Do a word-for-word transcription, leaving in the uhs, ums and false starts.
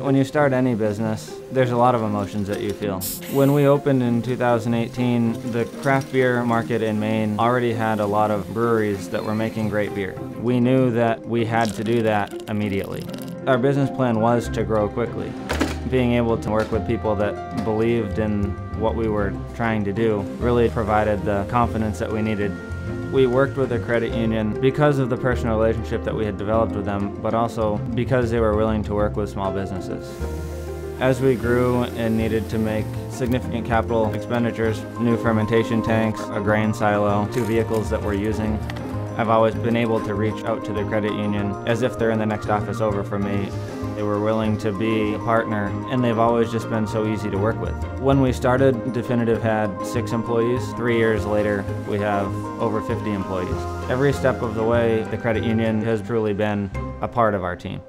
When you start any business, there's a lot of emotions that you feel. When we opened in two thousand eighteen, the craft beer market in Maine already had a lot of breweries that were making great beer. We knew that we had to do that immediately. Our business plan was to grow quickly. Being able to work with people that believed in what we were trying to do really provided the confidence that we needed. We worked with a credit union because of the personal relationship that we had developed with them, but also because they were willing to work with small businesses. As we grew and needed to make significant capital expenditures, new fermentation tanks, a grain silo, two vehicles that we're using, I've always been able to reach out to the credit union as if they're in the next office over from me. They were willing to be a partner, and they've always just been so easy to work with. When we started, Definitive had six employees. Three years later, we have over fifty employees. Every step of the way, the credit union has truly been a part of our team.